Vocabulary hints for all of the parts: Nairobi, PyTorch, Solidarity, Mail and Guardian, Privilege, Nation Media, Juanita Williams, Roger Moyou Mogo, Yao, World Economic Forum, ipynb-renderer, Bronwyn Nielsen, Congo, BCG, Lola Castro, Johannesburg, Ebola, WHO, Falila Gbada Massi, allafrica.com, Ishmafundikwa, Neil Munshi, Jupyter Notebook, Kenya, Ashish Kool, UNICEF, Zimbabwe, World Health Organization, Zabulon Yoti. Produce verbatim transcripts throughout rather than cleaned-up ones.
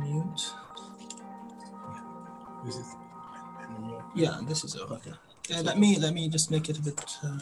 mute. Yeah, this is over. Okay. Yeah, let me let me just make it a bit. Uh...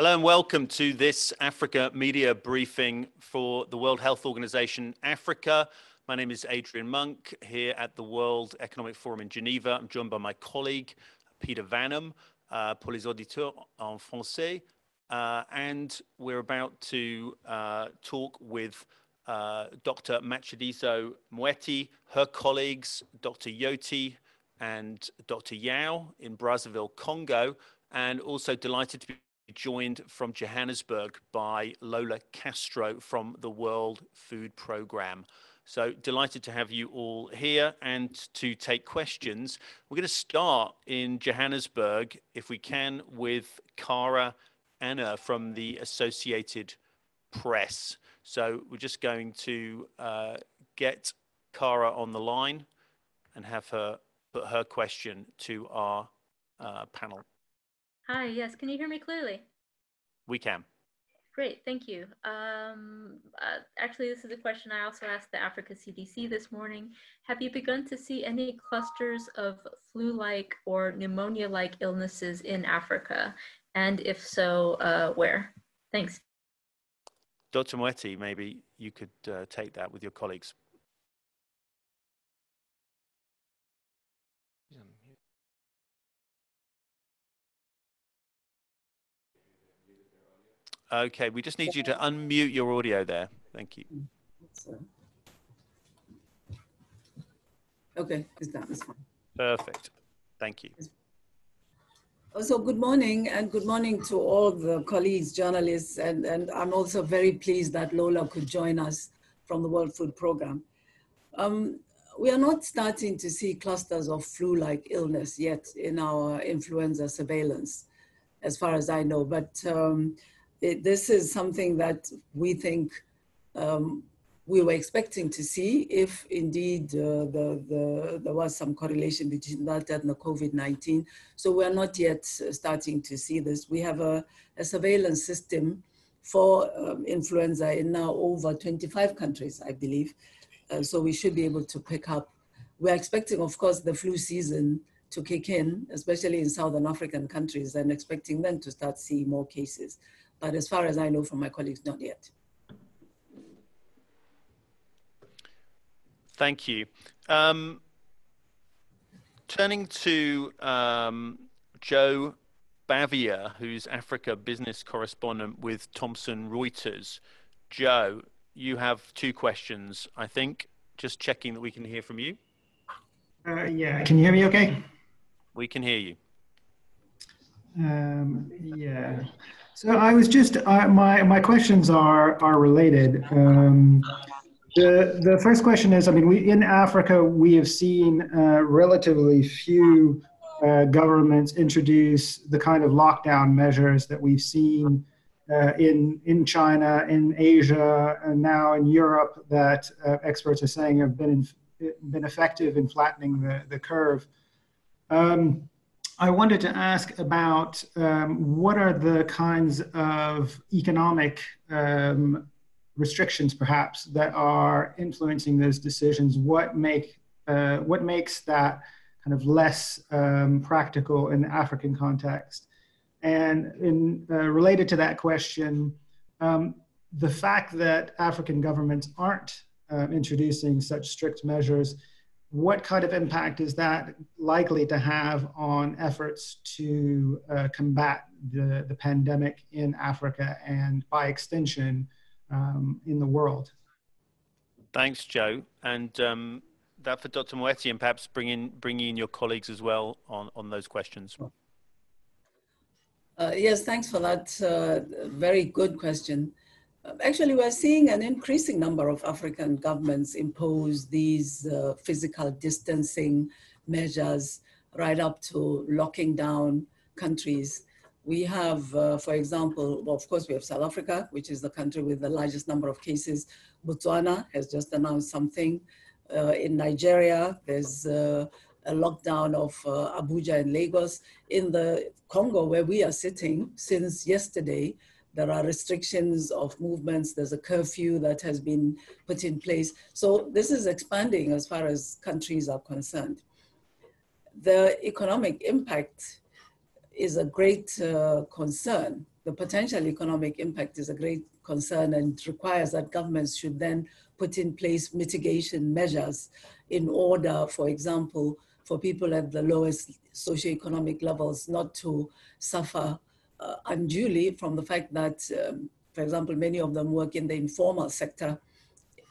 Hello and welcome to this Africa media briefing for the World Health Organization Africa. My name is Adrian Monk here at the World Economic Forum in Geneva. I'm joined by my colleague, Peter Vanham, uh, pour les auditeurs en français. Uh, and we're about to uh, talk with uh, Doctor Matshidiso Moeti, her colleagues, Doctor Yoti and Doctor Yao in Brazzaville, Congo, and also delighted to be joined from Johannesburg by Lola Castro from the World Food Programme. So delighted to have you all here and to take questions. We're going to start in Johannesburg, if we can, with Kara Anna from the Associated Press. So we're just going to uh, get Kara on the line and have her put her question to our uh, panel. Hi, yes, can you hear me clearly? We can. Great, thank you. Um, uh, actually, this is a question I also asked the Africa C D C this morning. Have you begun to see any clusters of flu-like or pneumonia-like illnesses in Africa? And if so, uh, where? Thanks. Doctor Moeti, maybe you could uh, take that with your colleagues. Okay, we just need you to unmute your audio there. Thank you. Okay, it's done. It's fine. Perfect. Thank you. So good morning, and good morning to all the colleagues, journalists, and, and I'm also very pleased that Lola could join us from the World Food Programme. Um, we are not starting to see clusters of flu-like illness yet in our influenza surveillance, as far as I know, but um, It, this is something that we think um, we were expecting to see if indeed uh, the, the, there was some correlation between that and the COVID nineteen. So we're not yet starting to see this. We have a, a surveillance system for um, influenza in now over twenty-five countries, I believe. Uh, so we should be able to pick up. We're expecting, of course, the flu season to kick in, especially in Southern African countries, and expecting them to start seeing more cases. But as far as I know from my colleagues, not yet. Thank you. Um, turning to um, Joe Bavia, who's Africa business correspondent with Thomson Reuters. Joe, you have two questions, I think. Just checking that we can hear from you. Uh, yeah, can you hear me okay? We can hear you. Um, yeah. So I was just, uh, my, my questions are, are related. Um, the, the first question is, I mean, we, in Africa, we have seen uh, relatively few uh, governments introduce the kind of lockdown measures that we've seen uh, in, in China, in Asia, and now in Europe that uh, experts are saying have been, in, been effective in flattening the, the curve. Um, I wanted to ask about um, what are the kinds of economic um, restrictions, perhaps, that are influencing those decisions? What make uh, what makes that kind of less um, practical in the African context? And in, uh, related to that question, um, the fact that African governments aren't uh, introducing such strict measures. What kind of impact is that likely to have on efforts to uh, combat the, the pandemic in Africa and by extension um, in the world? Thanks, Joe. And um, that for Doctor Moeti, and perhaps bring in, bring in your colleagues as well on, on those questions. Uh, yes, thanks for that uh, very good question. Actually, we're seeing an increasing number of African governments impose these uh, physical distancing measures right up to locking down countries. We have, uh, for example, well, of course, we have South Africa, which is the country with the largest number of cases. Botswana has just announced something. Uh, in Nigeria, there's uh, a lockdown of uh, Abuja and Lagos. In the Congo, where we are sitting since yesterday, there are restrictions of movements. There's a curfew that has been put in place. So this is expanding as far as countries are concerned. The economic impact is a great uh, concern. the potential economic impact is a great concern and requires that governments should then put in place mitigation measures in order, for example, for people at the lowest socioeconomic levels not to suffer uh, unduly from the fact that, um, for example, many of them work in the informal sector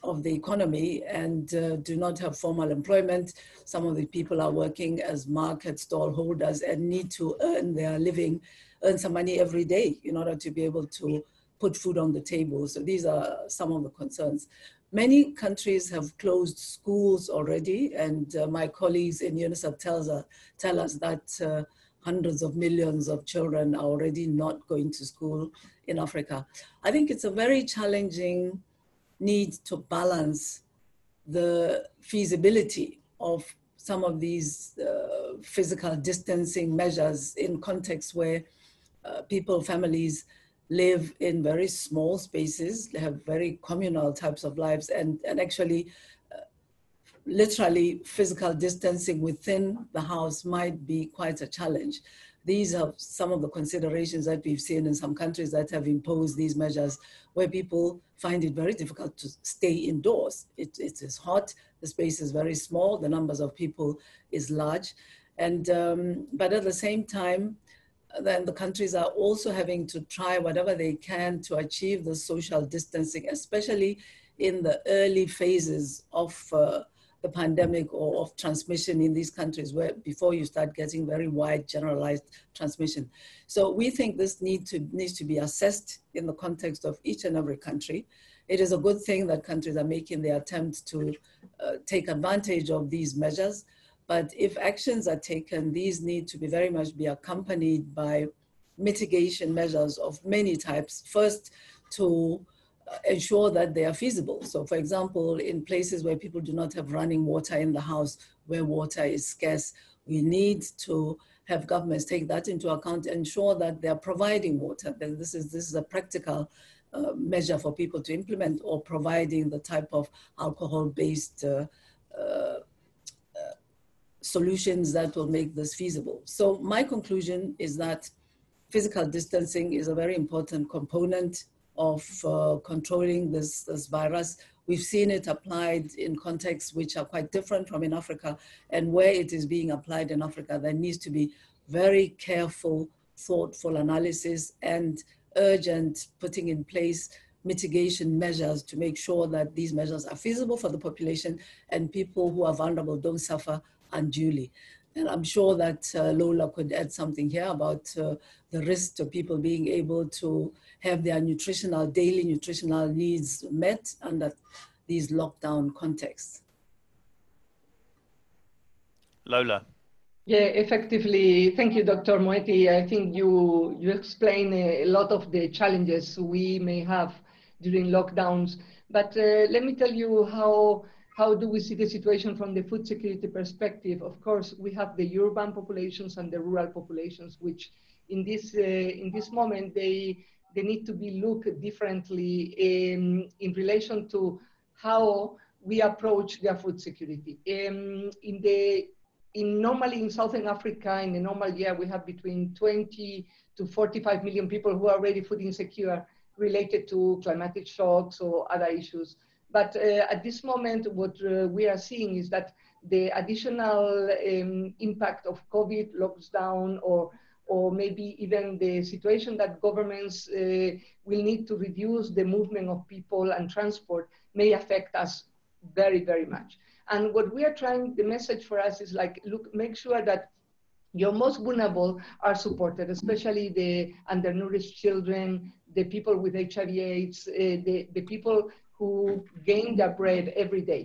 of the economy and uh, do not have formal employment. Some of the people are working as market stall holders and need to earn their living, earn some money every day in order to be able to put food on the table. So these are some of the concerns. Many countries have closed schools already, and uh, my colleagues in UNICEF tells us, tell us that uh, hundreds of millions of children are already not going to school in Africa. I think it's a very challenging need to balance the feasibility of some of these uh, physical distancing measures in contexts where uh, people, families live in very small spaces, they have very communal types of lives, and, and actually uh, literally physical distancing within the house might be quite a challenge. These are some of the considerations that we've seen in some countries that have imposed these measures where people find it very difficult to stay indoors. It, it is hot, the space is very small, the numbers of people is large. And, um, but at the same time, then the countries are also having to try whatever they can to achieve the social distancing, especially in the early phases of uh, the pandemic or of transmission in these countries where before you start getting very wide generalized transmission. So we think this need to, needs to be assessed in the context of each and every country. It is a good thing that countries are making the attempt to uh, take advantage of these measures. But if actions are taken, these need to be very much be accompanied by mitigation measures of many types. First, to ensure that they are feasible. So for example, in places where people do not have running water in the house, where water is scarce, we need to have governments take that into account, ensure that they are providing water. This is, this is a practical uh, measure for people to implement, or providing the type of alcohol-based uh, uh, solutions that will make this feasible. So my conclusion is that physical distancing is a very important component of uh, controlling this, this virus. We've seen it applied in contexts which are quite different from in Africa, and where it is being applied in Africa, there needs to be very careful, thoughtful analysis and urgent putting in place mitigation measures to make sure that these measures are feasible for the population and people who are vulnerable don't suffer unduly. And I'm sure that uh, Lola could add something here about uh, the risk of people being able to have their nutritional, daily nutritional needs met under these lockdown contexts. Lola. Yeah, effectively. Thank you, Doctor Moeti. I think you, you explain a lot of the challenges we may have during lockdowns, but uh, let me tell you how How do we see the situation from the food security perspective? Of course, we have the urban populations and the rural populations, which in this, uh, in this moment, they, they need to be looked differently in, in relation to how we approach their food security. Um, in the, in normally in Southern Africa, in a normal year, we have between twenty to forty-five million people who are already food insecure related to climatic shocks or other issues. But uh, at this moment, what uh, we are seeing is that the additional um, impact of COVID lockdown, or, or maybe even the situation that governments uh, will need to reduce the movement of people and transport, may affect us very, very much. And what we are trying, the message for us is like, look, make sure that your most vulnerable are supported, especially the undernourished children, the people with H I V AIDS, uh, the, the people who gain their bread every day.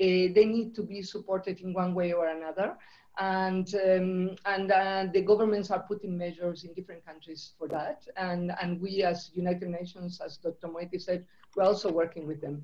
Uh, they need to be supported in one way or another. And, um, and uh, the governments are putting measures in different countries for that. And, and we as United Nations, as Doctor Moeti said, we're also working with them.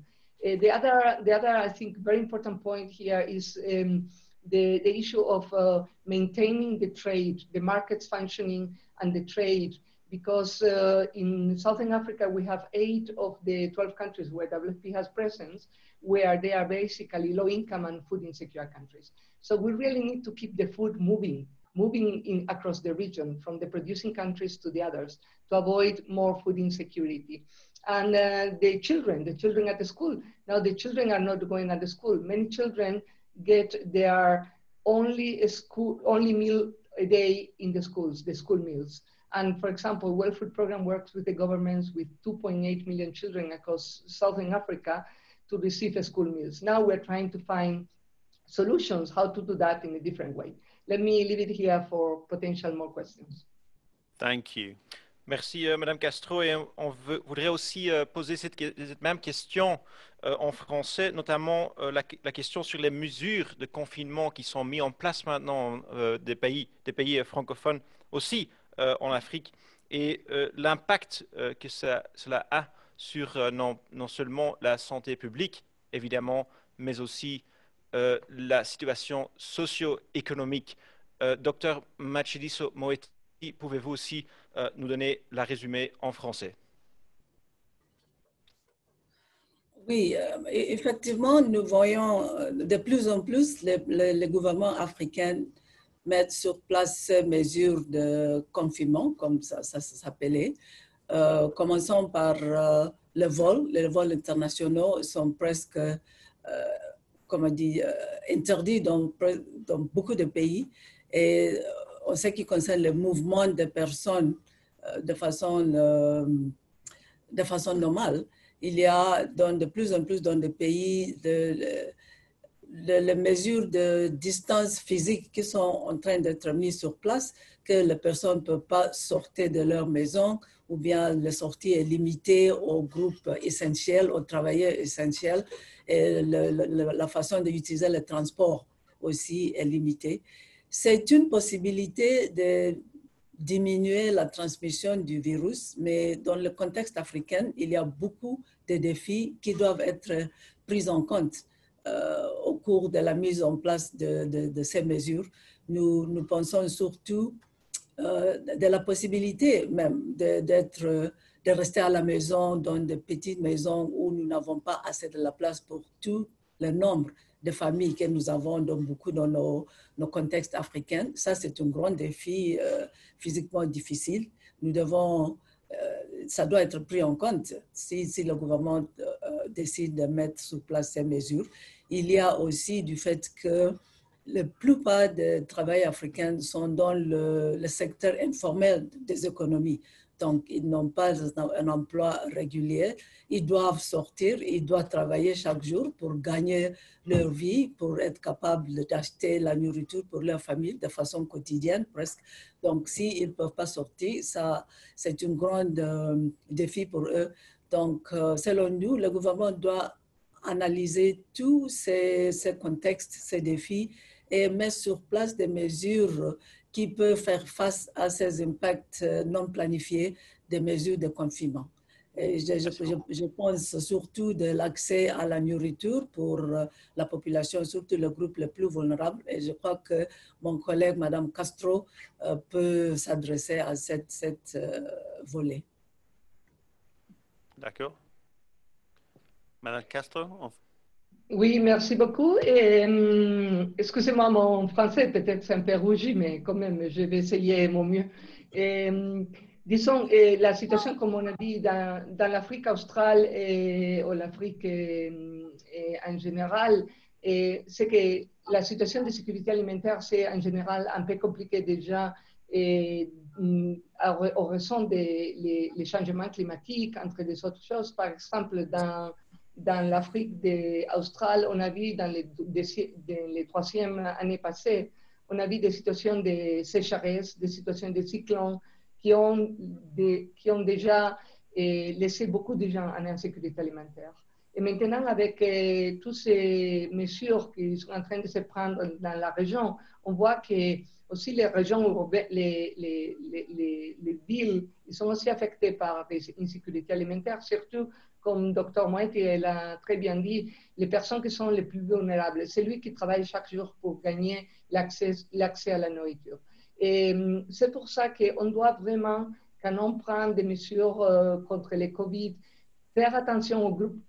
Uh, the, other, the other, I think, very important point here is um, the, the issue of uh, maintaining the trade, the markets functioning and the trade, because uh, in Southern Africa, we have eight of the twelve countries where W F P has presence, where they are basically low income and food insecure countries. So we really need to keep the food moving moving in across the region from the producing countries to the others to avoid more food insecurity. And uh, the children, the children at the school, now the children are not going at the school. Many children get their only, a school, only meal a day in the schools, the school meals. And for example, World Food Programme works with the governments with two point eight million children across Southern Africa to receive a school meals. Now we're trying to find solutions, how to do that in a different way. Let me leave it here for potential more questions. Thank you. Merci, euh, Madame Castro. Et on veut, voudrait aussi euh, poser cette, cette même question euh, en français, notamment euh, la, la question sur les mesures de confinement qui sont mises en place maintenant euh, des pays, des pays francophones aussi euh, en Afrique, et euh, l'impact euh, que ça, cela a sur euh, non, non seulement la santé publique, évidemment, mais aussi euh, la situation socio-économique. Euh, Docteur Matshidiso Moeti, pouvez-vous aussi euh, nous donner la résumé en français? Oui, euh, effectivement, nous voyons de plus en plus les, les, les gouvernements africains mettre sur place ces mesures de confinement, comme ça, ça, ça s'appelait. Euh, commençons par euh, le vol. Les vols internationaux sont presque, euh, comme on dit, euh, interdits dans, dans beaucoup de pays. Et en ce qui concerne le mouvement des personnes euh, de, façon, euh, de façon normale, il y a dans de plus en plus dans des pays les de, de, de mesures de distance physique qui sont en train d'être mises sur place, que les personnes ne peuvent pas sortir de leur maison ou bien la sortie est limitée aux groupes essentiels, aux travailleurs essentiels, et le, le, la façon d'utiliser le transport aussi est limitée. C'est une possibilité de diminuer la transmission du virus, mais dans le contexte africain, il y a beaucoup de défis qui doivent être pris en compte euh, au cours de la mise en place de, de, de ces mesures. Nous, nous pensons surtout euh, de la possibilité même de, d'être, de rester à la maison, dans des petites maisons où nous n'avons pas assez de la place pour tout le nombre de familles que nous avons dans beaucoup dans nos, nos contextes africains. Ça, c'est un grand défi euh, physiquement difficile. Nous devons, euh, ça doit être pris en compte si, si le gouvernement euh, décide de mettre sur place ces mesures. Il y a aussi du fait que la plupart des travailleurs africains sont dans le, le secteur informel des économies. Donc, ils n'ont pas un emploi régulier, ils doivent sortir, ils doivent travailler chaque jour pour gagner leur vie, pour être capables d'acheter la nourriture pour leur famille de façon quotidienne presque. Donc, s'ils ne peuvent pas sortir, ça, c'est un grand euh, défi pour eux. Donc, euh, selon nous, le gouvernement doit analyser tous ces, ces contextes, ces défis et mettre sur place des mesures qui peut faire face à ces impacts non planifiés des mesures de confinement. Et je, je, je pense surtout de l'accès à la nourriture pour la population, surtout le groupe le plus vulnérable. Et je crois que mon collègue, Madame Castro, peut s'adresser à cette, cette volet. D'accord. Madame Castro, on... Oui, merci beaucoup. Um, excusez-moi mon français, peut-être c'est un peu rougi, mais quand même, je vais essayer mon mieux. Um, disons, eh, la situation, comme on a dit, dans, dans l'Afrique australe et, ou l'Afrique en général, c'est que la situation de sécurité alimentaire, c'est en général un peu compliquée déjà et, mm, en raison des les, les changements climatiques, entre des autres choses. Par exemple, dans Dans l'Afrique australe, on a vu dans les, dans les troisième année passée, on a vu des situations de sécheresse, des situations de cyclones qui ont, des, qui ont déjà eh, laissé beaucoup de gens en insécurité alimentaire. Et maintenant, avec eh, toutes ces mesures qui sont en train de se prendre dans la région, on voit que aussi les régions urbaines, les, les, les, les, les villes, ils sont aussi affectées par des insécurités alimentaires, surtout comme Docteur Moeti l'a très bien dit, les personnes qui sont les plus vulnérables, c'est lui qui travaille chaque jour pour gagner l'accès à la nourriture. Et c'est pour ça qu'on doit vraiment, quand on prend des mesures contre les COVID, faire attention aux groupes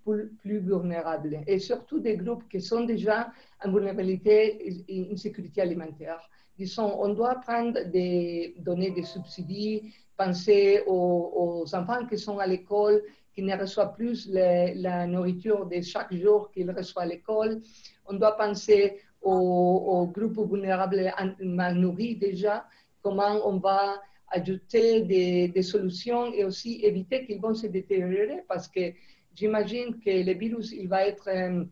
plus vulnérables et surtout des groupes qui sont déjà en vulnérabilité et insécurité alimentaire. Disons, on doit prendre des données de subsides, penser aux, aux enfants qui sont à l'école, qui ne reçoivent plus le, la nourriture de chaque jour qu'ils reçoivent à l'école. On doit penser aux, aux groupes vulnérables mal nourris déjà, comment on va ajouter des, des solutions et aussi éviter qu'ils vont se détériorer parce que j'imagine que le virus, il va être euh,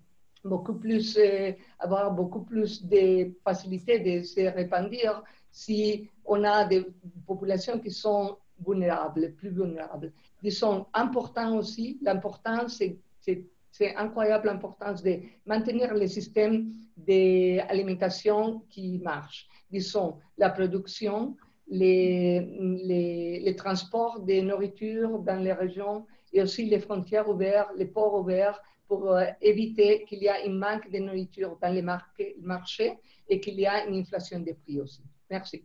beaucoup plus, euh, avoir beaucoup plus de facilité de se répandre si on a des populations qui sont vulnérables, plus vulnérables. Ils sont importants aussi. L'importance, c'est incroyable l'importance de maintenir les systèmes d'alimentation qui marchent. Disons, la production, les, les, les transports de nourriture dans les régions et aussi les frontières ouvertes, les ports ouverts pour euh, éviter qu'il y ait un manque de nourriture dans les marchés et qu'il y ait une inflation des prix aussi. Merci.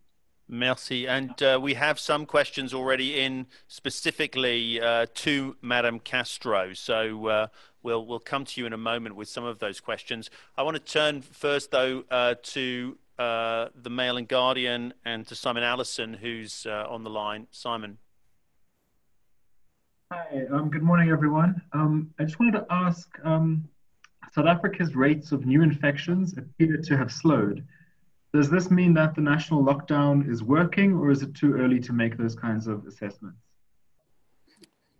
Merci. And uh, we have some questions already in specifically uh, to Madam Castro. So uh, we'll, we'll come to you in a moment with some of those questions. I want to turn first, though, uh, to Uh, the Mail and Guardian and to Simon Allison, who's uh, on the line. Simon. Hi, um, good morning, everyone. Um, I just wanted to ask, um, South Africa's rates of new infections appear to have slowed. Does this mean that the national lockdown is working, or is it too early to make those kinds of assessments?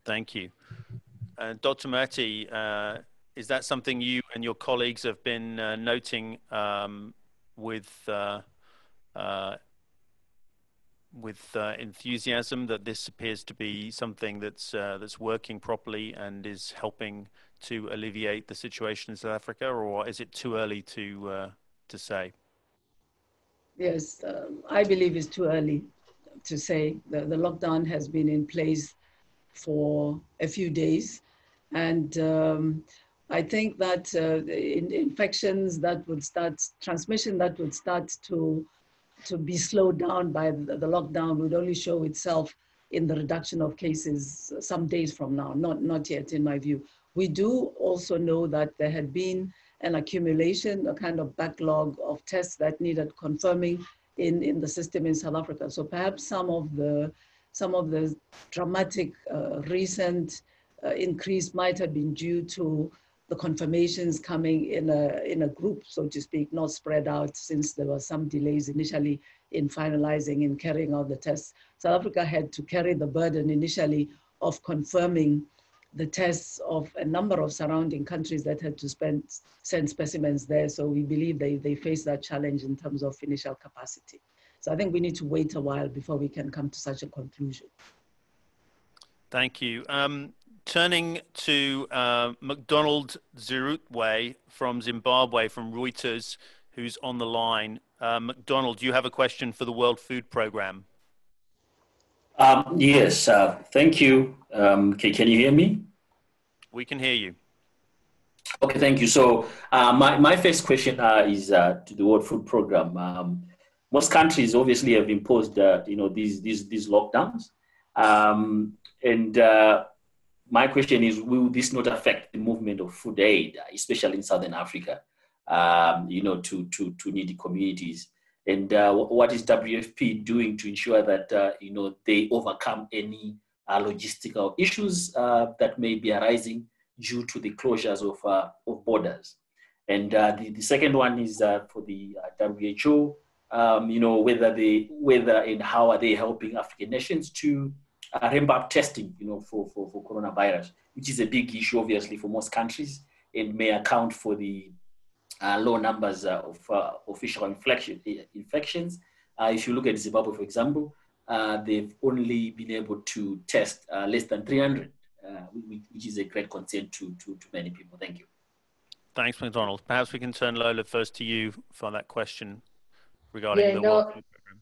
Thank you. Uh, Doctor Moeti, uh, is that something you and your colleagues have been uh, noting um, with uh, uh, with uh, enthusiasm, that this appears to be something that's uh, that's working properly and is helping to alleviate the situation in South Africa, or is it too early to uh, to say? Yes, um, I believe it's too early to say. The, the lockdown has been in place for a few days, and um, I think that uh, in infections that would start, transmission that would start to, to be slowed down by the, the lockdown would only show itself in the reduction of cases some days from now, not, not yet in my view. We do also know that there had been an accumulation, a kind of backlog of tests that needed confirming in, in the system in South Africa. So perhaps some of the, some of the dramatic uh, recent uh, increase might have been due to the confirmations coming in a, in a group, so to speak, not spread out, since there were some delays initially in finalizing and carrying out the tests. South Africa had to carry the burden initially of confirming the tests of a number of surrounding countries that had to spend, send specimens there. So we believe they, they face that challenge in terms of initial capacity. So I think we need to wait a while before we can come to such a conclusion. Thank you. Um, Turning to uh, McDonald Zirutwe from Zimbabwe, from Reuters, who's on the line. Uh, McDonald, you have a question for the World Food Programme. Um, yes, uh, thank you. Um, can, can you hear me? We can hear you. Okay, thank you. So uh, my, my first question uh, is uh, to the World Food Programme. Um, most countries obviously have imposed uh, you know, these, these, these lockdowns. Um, and uh, My question is, will this not affect the movement of food aid, especially in Southern Africa, um, you know, to, to, to needy communities? And uh, what is W F P doing to ensure that, uh, you know, they overcome any uh, logistical issues uh, that may be arising due to the closures of, uh, of borders? And uh, the, the second one is uh, for the uh, W H O, um, you know, whether they, whether and how are they helping African nations to Uh, ramp up testing, you know, for, for, for coronavirus, which is a big issue, obviously, for most countries, and may account for the uh, low numbers uh, of uh, official infection, infections. Uh, if you look at Zimbabwe, for example, uh, they've only been able to test uh, less than three hundred, uh, which is a great concern to, to, to many people. Thank you. Thanks, McDonald. Perhaps we can turn, Lola, first to you for that question regarding yeah, the no. World Food Programme.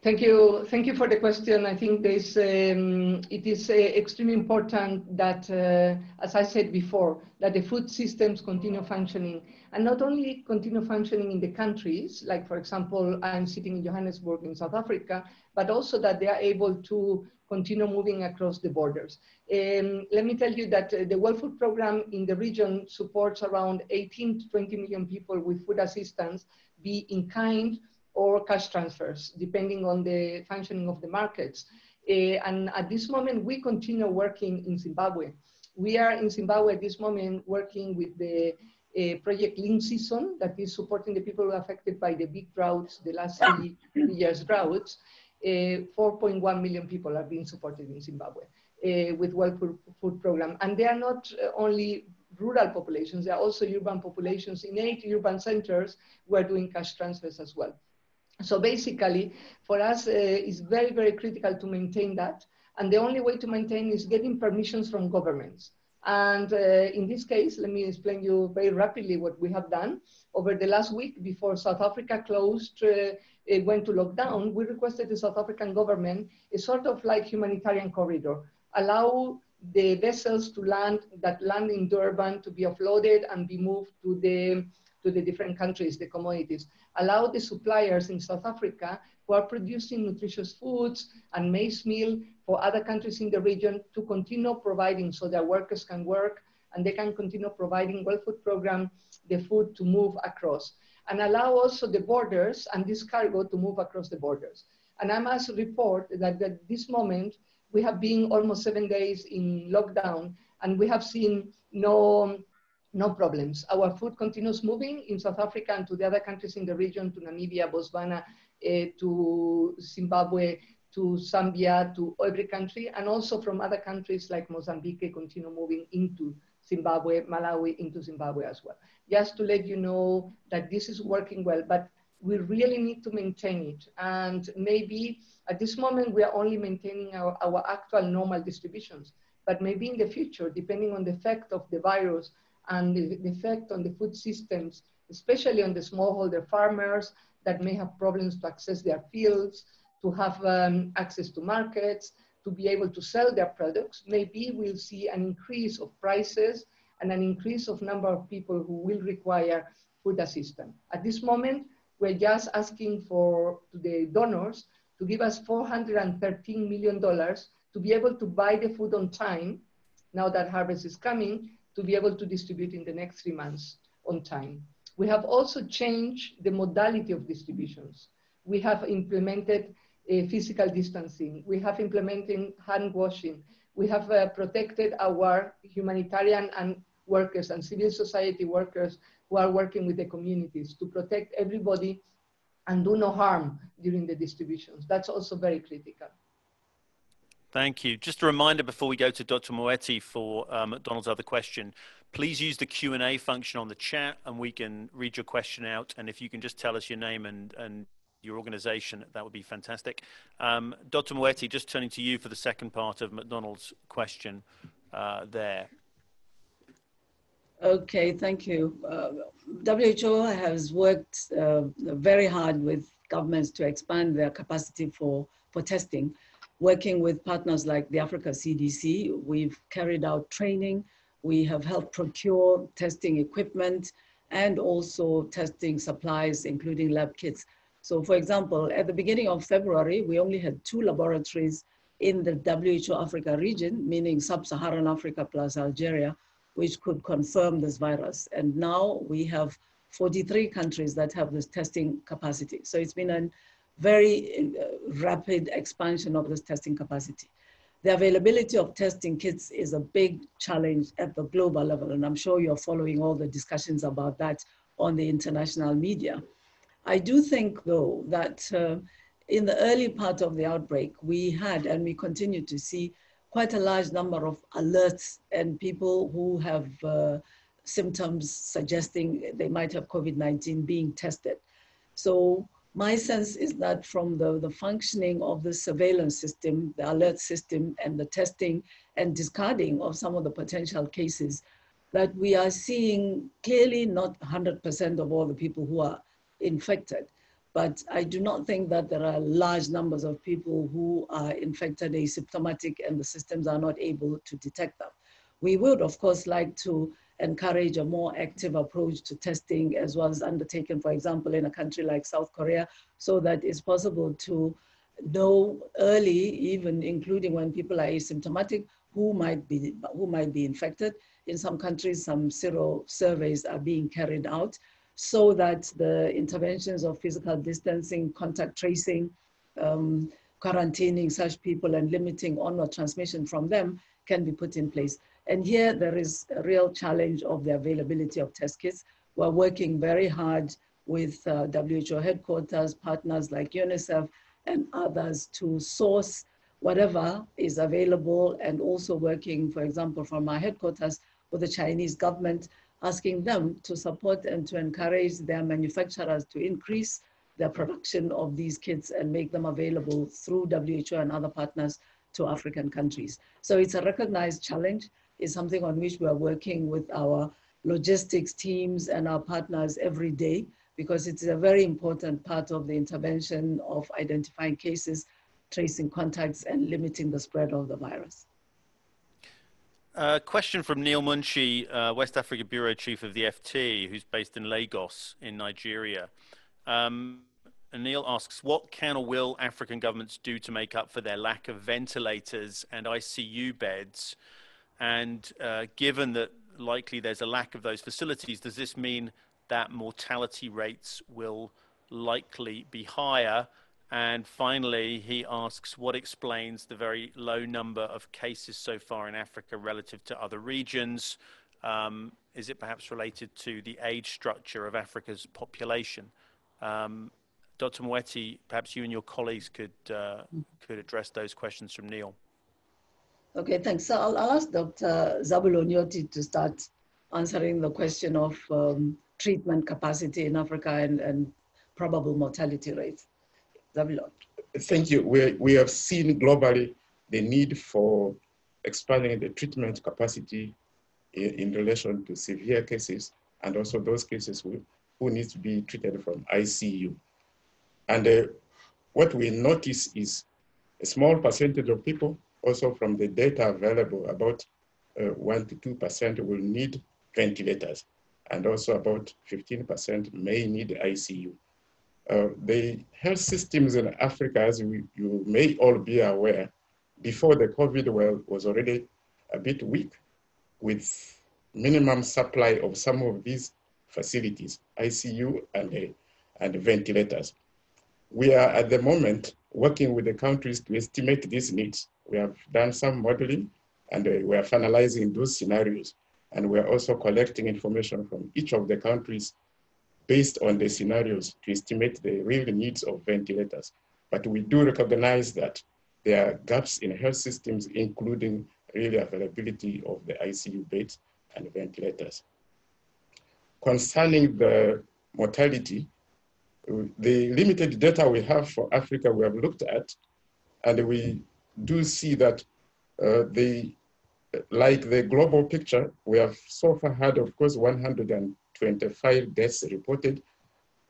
Thank you. Thank you for the question. I think this, um, it is uh, extremely important that, uh, as I said before, that the food systems continue functioning, and not only continue functioning in the countries, like, for example, I'm sitting in Johannesburg in South Africa, but also that they are able to continue moving across the borders. Um, let me tell you that uh, the World Food Programme in the region supports around eighteen to twenty million people with food assistance, be in kind or cash transfers, depending on the functioning of the markets. Uh, and at this moment, we continue working in Zimbabwe. We are in Zimbabwe at this moment working with the uh, Project Lean Season that is supporting the people affected by the big droughts, the last three years droughts. Uh, four point one million people are being supported in Zimbabwe uh, with World Food Programme. And they are not only rural populations, they are also urban populations. In eight urban centers, we're doing cash transfers as well. So basically, for us, uh, it's very, very critical to maintain that. And the only way to maintain is getting permissions from governments. And uh, in this case, let me explain you very rapidly what we have done. Over the last week, before South Africa closed, uh, it went to lockdown, we requested the South African government a sort of like humanitarian corridor, allow the vessels to land, that land in Durban to be offloaded and be moved to the, to the different countries, the commodities. Allow the suppliers in South Africa who are producing nutritious foods and maize meal for other countries in the region to continue providing so their workers can work and they can continue providing World Food Programme, the food to move across. And allow also the borders and this cargo to move across the borders. And I must report that at this moment, we have been almost seven days in lockdown and we have seen no, no problems. Our food continues moving in South Africa and to the other countries in the region, to Namibia, Botswana, eh, to Zimbabwe, to Zambia, to every country, and also from other countries like Mozambique continue moving into Zimbabwe, Malawi, into Zimbabwe as well. Just to let you know that this is working well, but we really need to maintain it. And maybe at this moment, we are only maintaining our, our actual normal distributions, but maybe in the future, depending on the effect of the virus and the, the effect on the food systems, especially on the smallholder farmers that may have problems to access their fields, to have um, access to markets, to be able to sell their products, maybe we'll see an increase of prices and an increase of number of people who will require food assistance. At this moment, we're just asking for the donors to give us four hundred thirteen million dollars to be able to buy the food on time, now that harvest is coming, to be able to distribute in the next three months on time. We have also changed the modality of distributions. We have implemented Uh, physical distancing. We have implemented hand washing. We have uh, protected our humanitarian and workers and civil society workers who are working with the communities to protect everybody and do no harm during the distributions. That's also very critical. Thank you. Just a reminder before we go to Doctor Moeti for um, Donald's other question, please use the Q and A function on the chat and we can read your question out. And if you can just tell us your name and, and your organization, that would be fantastic. Um, Doctor Moeti, just turning to you for the second part of McDonald's question uh, there. Okay, thank you. Uh, W H O has worked uh, very hard with governments to expand their capacity for, for testing. Working with partners like the Africa C D C, we've carried out training. We have helped procure testing equipment and also testing supplies, including lab kits. So for example, at the beginning of February, we only had two laboratories in the W H O Africa region, meaning sub-Saharan Africa plus Algeria, which could confirm this virus. And now we have forty-three countries that have this testing capacity. So it's been a very rapid expansion of this testing capacity. The availability of testing kits is a big challenge at the global level. And I'm sure you're following all the discussions about that on the international media. I do think, though, that uh, in the early part of the outbreak, we had and we continue to see quite a large number of alerts and people who have uh, symptoms suggesting they might have COVID nineteen being tested. So my sense is that from the, the functioning of the surveillance system, the alert system, and the testing and discarding of some of the potential cases, that we are seeing clearly not one hundred percent of all the people who are infected, but I do not think that there are large numbers of people who are infected asymptomatic and the systems are not able to detect them. We would, of course, like to encourage a more active approach to testing as well as undertaken, for example, in a country like South Korea, so that it's possible to know early, even including when people are asymptomatic, who might be who might be infected. In some countries, some sero surveys are being carried out, so that the interventions of physical distancing, contact tracing, um, quarantining such people and limiting onward transmission from them can be put in place. And here there is a real challenge of the availability of test kits. We're working very hard with uh, W H O headquarters, partners like UNICEF and others to source whatever is available, and also working, for example, from our headquarters with the Chinese government, asking them to support and to encourage their manufacturers to increase their production of these kits and make them available through W H O and other partners to African countries. So it's a recognized challenge. It's something on which we are working with our logistics teams and our partners every day, because it's a very important part of the intervention of identifying cases, tracing contacts, and limiting the spread of the virus. A uh, question from Neil Munshi, uh, West Africa Bureau Chief of the F T, who's based in Lagos in Nigeria. Um, and Neil asks, what can or will African governments do to make up for their lack of ventilators and I C U beds? And uh, given that likely there's a lack of those facilities, does this mean that mortality rates will likely be higher? And finally, he asks, what explains the very low number of cases so far in Africa relative to other regions? Um, is it perhaps related to the age structure of Africa's population? Um, Doctor Moeti, perhaps you and your colleagues could, uh, could address those questions from Neil. Okay, thanks. So I'll, I'll ask Doctor Zabulon Yoti to start answering the question of um, treatment capacity in Africa and, and probable mortality rates. Thank you. We, we have seen globally the need for expanding the treatment capacity in, in relation to severe cases, and also those cases who, who need to be treated from I C U. And uh, what we notice is a small percentage of people, also from the data available, about uh, one to two percent will need ventilators, and also about fifteen percent may need I C U. Uh, the health systems in Africa, as we, you may all be aware, before the COVID well, was already a bit weak, with minimum supply of some of these facilities, I C U and, uh, and ventilators. We are at the moment working with the countries to estimate these needs. We have done some modeling, and uh, we are finalizing those scenarios. And we are also collecting information from each of the countries based on the scenarios to estimate the real needs of ventilators. But we do recognize that there are gaps in health systems, including really availability of the I C U beds and ventilators. Concerning the mortality, the limited data we have for Africa we have looked at, and we do see that uh, the, like the global picture, we have so far had, of course, one hundred twenty-five deaths reported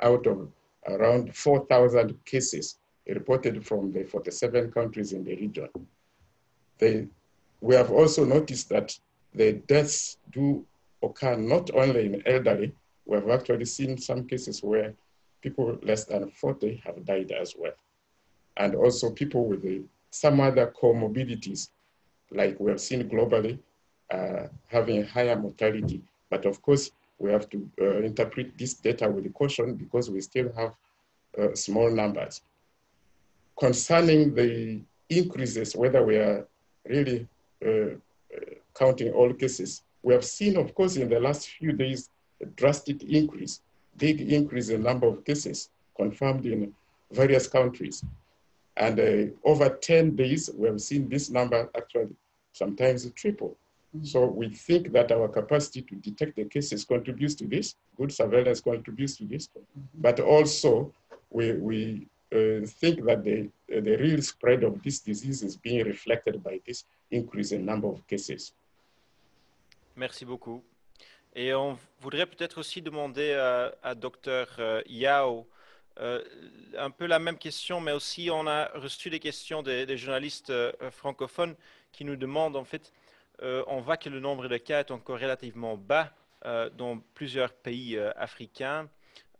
out of around four thousand cases reported from the forty-seven countries in the region. They, we have also noticed that the deaths do occur not only in elderly. We have actually seen some cases where people less than forty have died as well. And also people with the, some other comorbidities, like we have seen globally, uh, having higher mortality. But of course, we have to uh, interpret this data with caution, because we still have uh, small numbers. Concerning the increases, whether we are really uh, counting all cases, we have seen, of course, in the last few days, a drastic increase, big increase in number of cases confirmed in various countries. And uh, over ten days, we have seen this number actually sometimes triple. So we think that our capacity to detect the cases contributes to this, good surveillance contributes to this, but also we, we uh, think that the, the real spread of this disease is being reflected by this increase in number of cases. Merci beaucoup. Et on voudrait peut-être aussi demander à, à Docteur Yao Euh, un peu la même question, mais aussi on a reçu des questions des, des journalistes euh, francophones qui nous demandent, en fait, euh, on voit que le nombre de cas est encore relativement bas euh, dans plusieurs pays euh, africains.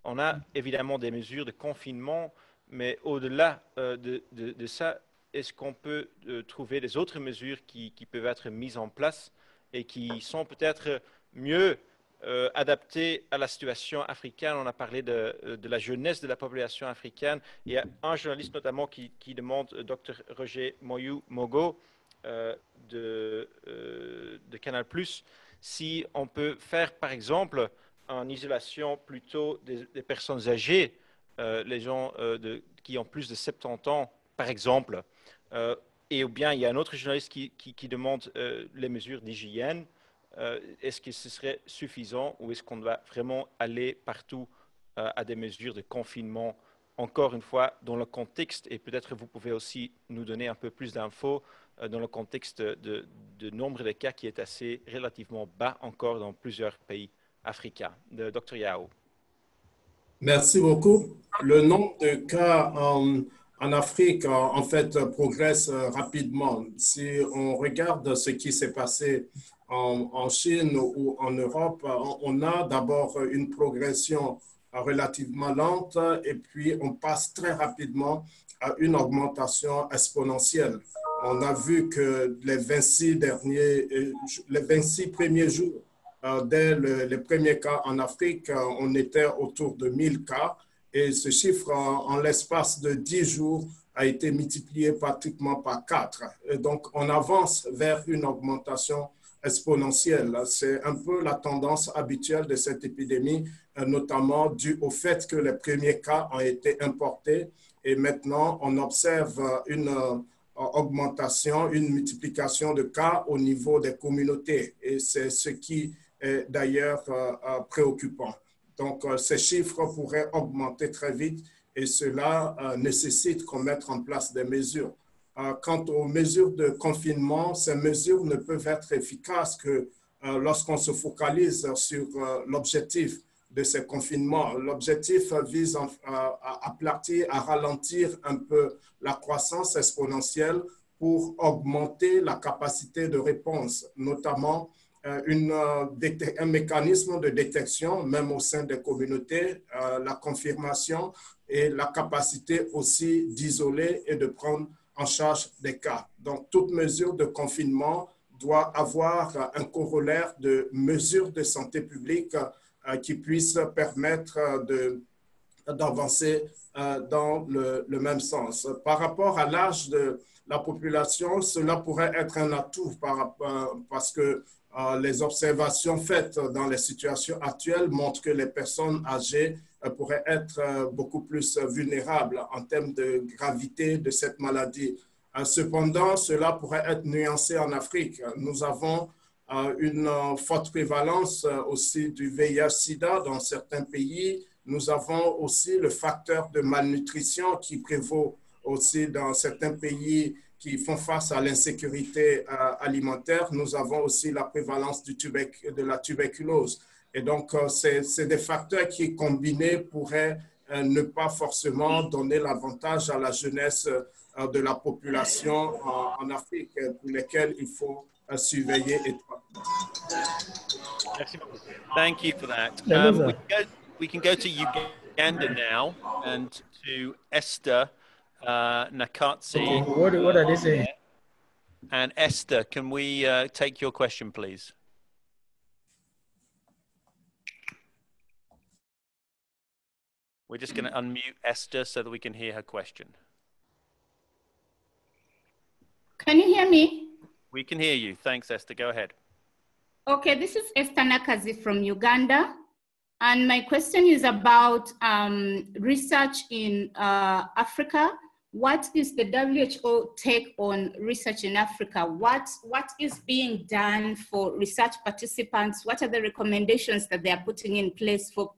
On a évidemment des mesures de confinement, Mais au-delà euh, de, de, de ça, est-ce qu'on peut euh, trouver des autres mesures qui, qui peuvent être mises en place et qui sont peut-être mieux euh, adaptées à la situation africaine? On a parlé de, de la jeunesse de la population africaine. Il y a un journaliste notamment qui, qui demande, docteur Roger Moyou Mogo euh, de, euh, de Canal+, si on peut faire par exemple en isolation plutôt des, des personnes âgées, euh, les gens euh, de, qui ont plus de soixante-dix ans par exemple. Euh, et ou bien il y a un autre journaliste qui, qui, qui demande euh, les mesures d'hygiène. Euh, est-ce que ce serait suffisant ou est-ce qu'on doit vraiment aller partout euh, à des mesures de confinement, encore une fois, dans le contexte, et peut-être vous pouvez aussi nous donner un peu plus d'infos euh, dans le contexte de, de nombre de cas qui est assez relativement bas encore dans plusieurs pays africains. De docteur Yao. Merci beaucoup. Le nombre de cas euh... en Afrique, en fait, progresse rapidement. Si on regarde ce qui s'est passé en, en Chine ou en Europe, on a d'abord une progression relativement lente et puis on passe très rapidement à une augmentation exponentielle. On a vu que les vingt-six, derniers, les vingt-six premiers jours, dès le, les premiers cas en Afrique, on était autour de mille cas. Et ce chiffre, en, en l'espace de dix jours, a été multiplié pratiquement par quatre. Et donc, on avance vers une augmentation exponentielle. C'est un peu la tendance habituelle de cette épidémie, notamment due au fait que les premiers cas ont été importés. Et maintenant, on observe une augmentation, une multiplication de cas au niveau des communautés. Et c'est ce qui est d'ailleurs préoccupant. Donc, ces chiffres pourraient augmenter très vite et cela euh, nécessite qu'on mette en place des mesures. Euh, quant aux mesures de confinement, ces mesures ne peuvent être efficaces que euh, lorsqu'on se focalise sur euh, l'objectif de ces confinements. L'objectif vise en, à, à aplatir, à ralentir un peu la croissance exponentielle pour augmenter la capacité de réponse, notamment Une, un mécanisme de détection, même au sein des communautés, la confirmation et la capacité aussi d'isoler et de prendre en charge des cas. Donc, toute mesure de confinement doit avoir un corollaire de mesures de santé publique qui puissent permettre d'avancer dans le, le même sens. Par rapport à l'âge de la population, cela pourrait être un atout par, parce que les observations faites dans les situations actuelles montrent que les personnes âgées pourraient être beaucoup plus vulnérables en termes de gravité de cette maladie. Cependant, cela pourrait être nuancé en Afrique. Nous avons une forte prévalence aussi du V I H sida dans certains pays. Nous avons aussi le facteur de malnutrition qui prévaut aussi dans certains pays qui font face à l'insécurité alimentaire. Nous avons aussi la prévalence du tuberc- de la tuberculose. Et donc, c'est, c'est des facteurs qui, combinés, pourraient ne pas forcément donner l'avantage à la jeunesse de la population en, en Afrique, pour lesquels il faut surveiller étroitement. Merci beaucoup. Thank you for that. Um, we, can go, we can go to Uganda now and to Esther Uh, Nakatsi. What, what are they saying? And Esther, can we uh, take your question, please? We're just going to unmute Esther so that we can hear her question. Can you hear me? We can hear you. Thanks, Esther. Go ahead. Okay, this is Esther Nakazi from Uganda. And my question is about um, research in uh, Africa. What is the W H O take on research in Africa? What, what is being done for research participants? What are the recommendations that they are putting in place for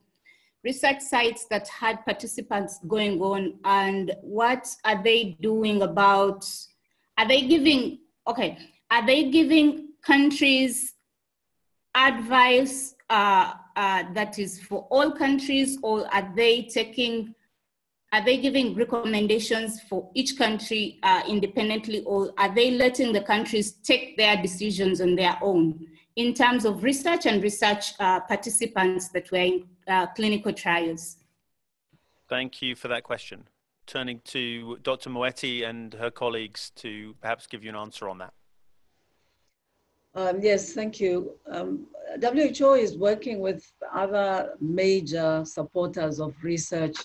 research sites that had participants going on? And what are they doing about, are they giving, okay, are they giving countries advice uh, uh, that is for all countries, or are they taking Are they giving recommendations for each country uh, independently, or are they letting the countries take their decisions on their own in terms of research and research uh, participants that were in uh, clinical trials? Thank you for that question. turning to Doctor Moeti and her colleagues to perhaps give you an answer on that. Um, yes, thank you. Um, W H O is working with other major supporters of research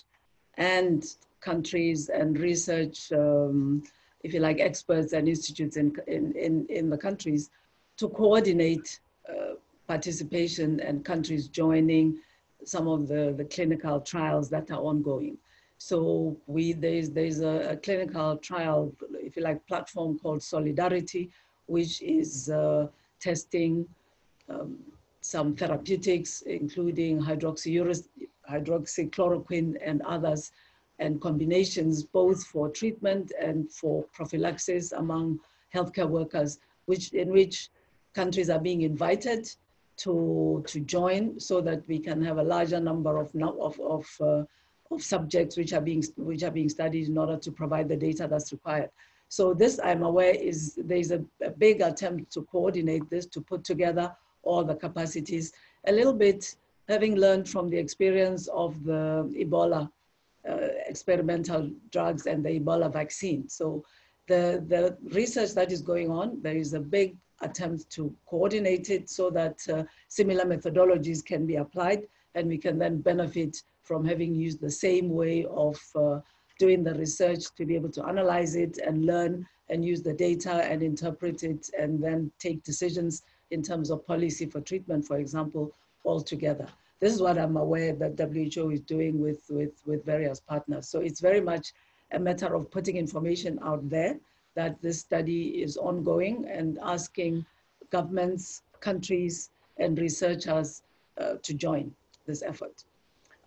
and countries and research, um, if you like, experts and institutes in, in, in, in the countries to coordinate uh, participation and countries joining some of the, the clinical trials that are ongoing. So we, there's, there's a, a clinical trial, if you like, platform called Solidarity, which is uh, testing um, some therapeutics, including hydroxychloroquine and others, and combinations both for treatment and for prophylaxis among healthcare workers, which in which countries are being invited to, to join so that we can have a larger number of, of, of, uh, of subjects which are, being, which are being studied in order to provide the data that's required. So this, I'm aware, is there's a, a big attempt to coordinate this, to put together all the capacities. A little bit, having learned from the experience of the Ebola uh, experimental drugs and the Ebola vaccine. So the, the research that is going on, there is a big attempt to coordinate it so that uh, similar methodologies can be applied, and we can then benefit from having used the same way of uh, doing the research to be able to analyze it and learn and use the data and interpret it and then take decisions in terms of policy for treatment, for example, all together. This is what I'm aware that W H O is doing with, with, with various partners. So it's very much a matter of putting information out there that this study is ongoing and asking governments, countries, and researchers uh, to join this effort.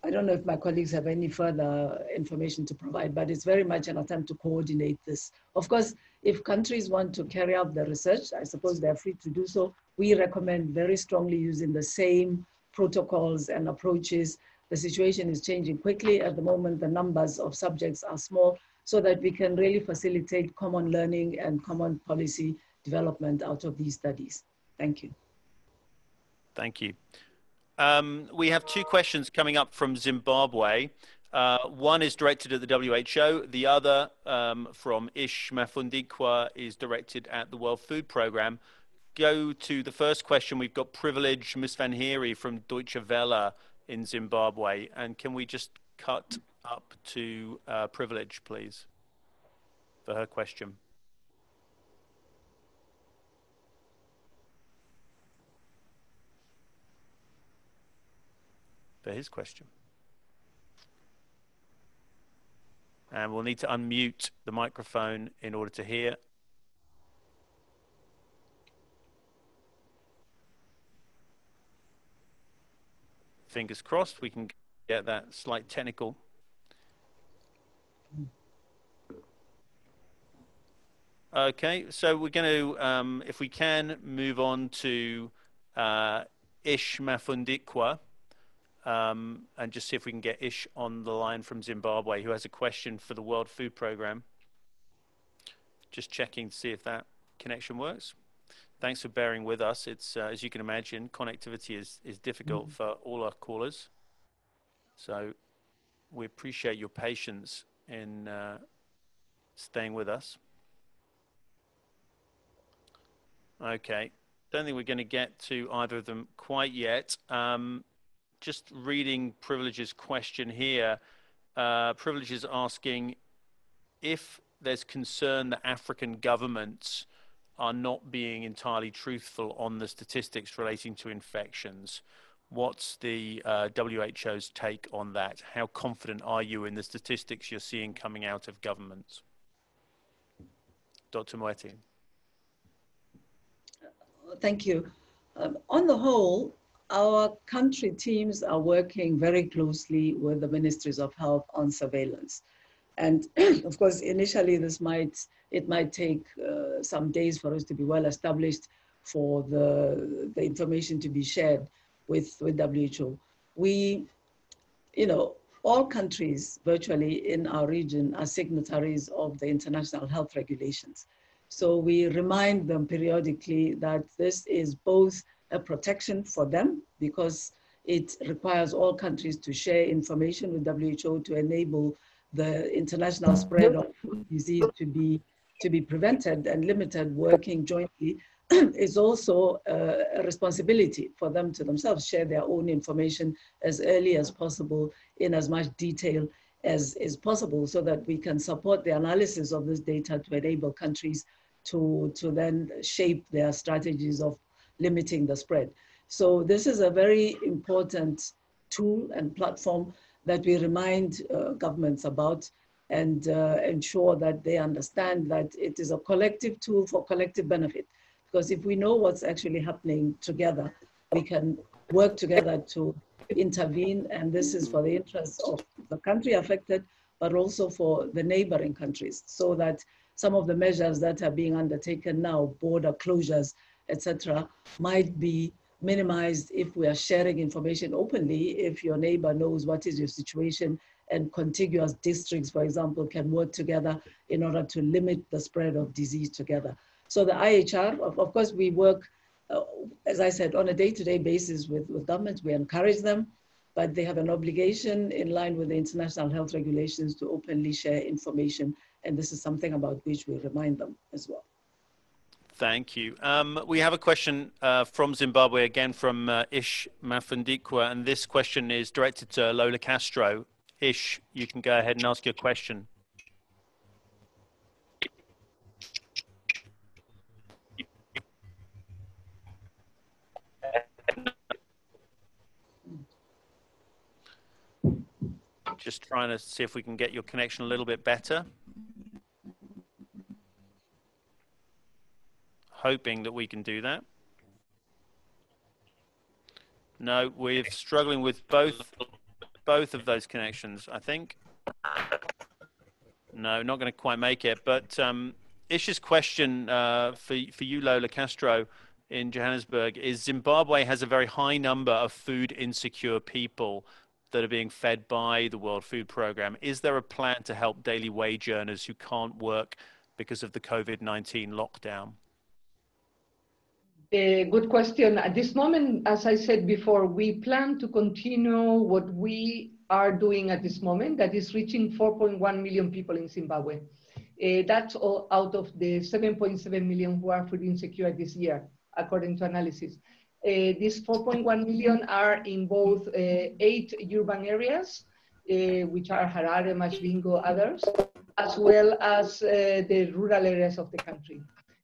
I don't know if my colleagues have any further information to provide, but it's very much an attempt to coordinate this. Of course, if countries want to carry out the research, I suppose they're free to do so. We recommend very strongly using the same protocols and approaches. The situation is changing quickly. At the moment, the numbers of subjects are small so that we can really facilitate common learning and common policy development out of these studies. Thank you. Thank you. Um, we have two questions coming up from Zimbabwe. Uh, one is directed at the W H O. The other um, from Ishmafundikwa is directed at the World Food Programme. Go to the first question. We've got Privilege, Miss Van Heery from Deutsche Welle in Zimbabwe. And can we just cut up to uh, Privilege, please, for her question? For his question. And we'll need to unmute the microphone in order to hear. Fingers crossed, we can get that slight technical. Okay, so we're going to, um, if we can, move on to uh, Ishmafundikwa. Um, and just see if we can get Ish on the line from Zimbabwe, who has a question for the World Food Programme. Just checking to see if that connection works. Thanks for bearing with us. It's, uh, as you can imagine, connectivity is, is difficult mm-hmm. for all our callers. So we appreciate your patience in uh, staying with us. Okay. Don't think we're going to get to either of them quite yet. Um, Just reading Privilege's question here, uh, Privilege is asking if there's concern that African governments are not being entirely truthful on the statistics relating to infections. What's the uh, W H O's take on that? How confident are you in the statistics you're seeing coming out of governments? Doctor Moeti. Thank you. Um, on the whole, our country teams are working very closely with the ministries of health on surveillance. And of course, initially this might, it might take uh, some days for us to be well established for the, the information to be shared with, with W H O. We, you know, all countries virtually in our region are signatories of the international health regulations. So we remind them periodically that this is both a protection for them because it requires all countries to share information with W H O to enable the international spread of disease to be to be prevented and limited, working jointly is also uh, a responsibility for them to themselves share their own information as early as possible in as much detail as is possible, so that we can support the analysis of this data to enable countries to, to then shape their strategies of limiting the spread. So this is a very important tool and platform that we remind uh, governments about, and uh, ensure that they understand that it is a collective tool for collective benefit. Because if we know what's actually happening together, we can work together to intervene. And this is for the interests of the country affected, but also for the neighboring countries, so that some of the measures that are being undertaken now, border closures, et cetera, might be minimized if we are sharing information openly. If your neighbor knows what is your situation, and contiguous districts, for example, can work together in order to limit the spread of disease together. So the I H R, of, of course, we work, uh, as I said, on a day-to-day basis with, with governments. We encourage them, but they have an obligation in line with the international health regulations to openly share information. And this is something about which we remind them as well. Thank you. Um, we have a question uh, from Zimbabwe, again from uh, Ishmafundikwa. And this question is directed to Lola Castro. Ish, you can go ahead and ask your question. Just trying to see if we can get your connection a little bit better. Hoping that we can do that. No, we're struggling with both both of those connections, I think. No, not going to quite make it. But um, Ish's question uh, for, for you, Lola Castro, in Johannesburg, is Zimbabwe has a very high number of food insecure people that are being fed by the World Food Programme. Is there a plan to help daily wage earners who can't work because of the COVID nineteen lockdown? A good question. At this moment, as I said before, we plan to continue what we are doing at this moment, that is reaching four point one million people in Zimbabwe. Uh, that's all out of the seven point seven million who are food insecure this year, according to analysis. Uh, these four point one million are in both uh, eight urban areas, uh, which are Harare, Matshidiso, others, as well as uh, the rural areas of the country.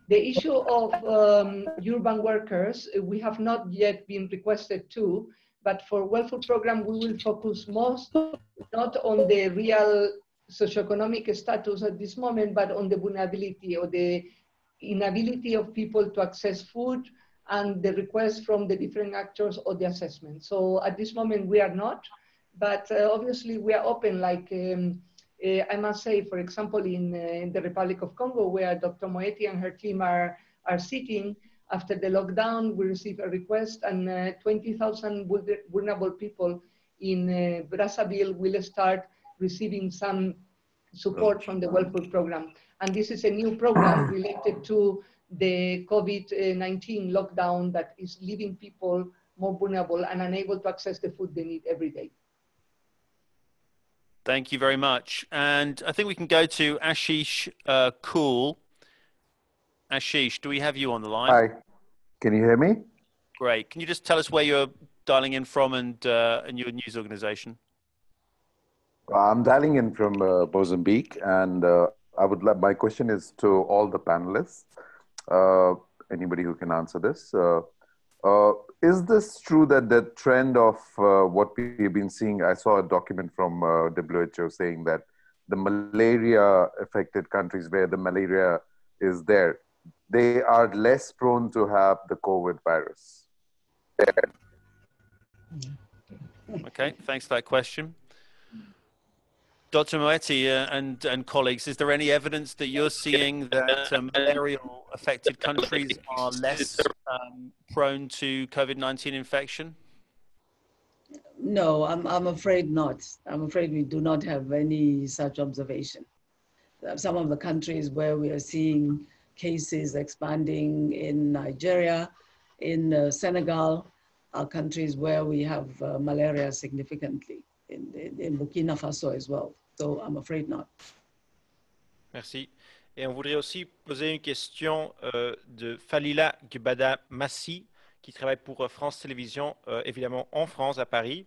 The issue of um, urban workers, we have not yet been requested to, but for World Food Programme, we will focus most not on the real socioeconomic status at this moment, but on the vulnerability or the inability of people to access food, and the requests from the different actors or the assessment. So at this moment we are not, but uh, obviously we are open, like um, uh, I must say, for example, in, uh, in the Republic of Congo, where Doctor Moeti and her team are, are sitting, after the lockdown we received a request, and uh, twenty thousand vulnerable people in uh, Brazzaville will start receiving some support from the World Food Programme. And this is a new program related to the COVID nineteen lockdown that is leaving people more vulnerable and unable to access the food they need every day. Thank you very much. And I think we can go to Ashish uh, Kool. Ashish, do we have you on the line? Hi, can you hear me? Great. Can you just tell us where you're dialing in from and, uh, and your news organization? Well, I'm dialing in from uh, Mozambique, and uh, I would love, my question is to all the panelists. Uh, anybody who can answer this. Uh, uh, is this true that the trend of uh, what we've been seeing, I saw a document from uh, W H O saying that the malaria affected countries where the malaria is there, they are less prone to have the COVID virus? Okay, thanks for that question. Doctor Moeti uh, and, and colleagues, is there any evidence that you're seeing that um, malarial-affected countries are less um, prone to COVID nineteen infection? No, I'm, I'm afraid not. I'm afraid we do not have any such observation. Some of the countries where we are seeing cases expanding in Nigeria, in uh, Senegal, are countries where we have uh, malaria significantly. in, in, in Burkina Faso as well. So I'm afraid not. Merci. Et on voudrait aussi poser une question euh, de Falila Gbada Massi, qui travaille pour France Télévisions, euh, évidemment en France, à Paris.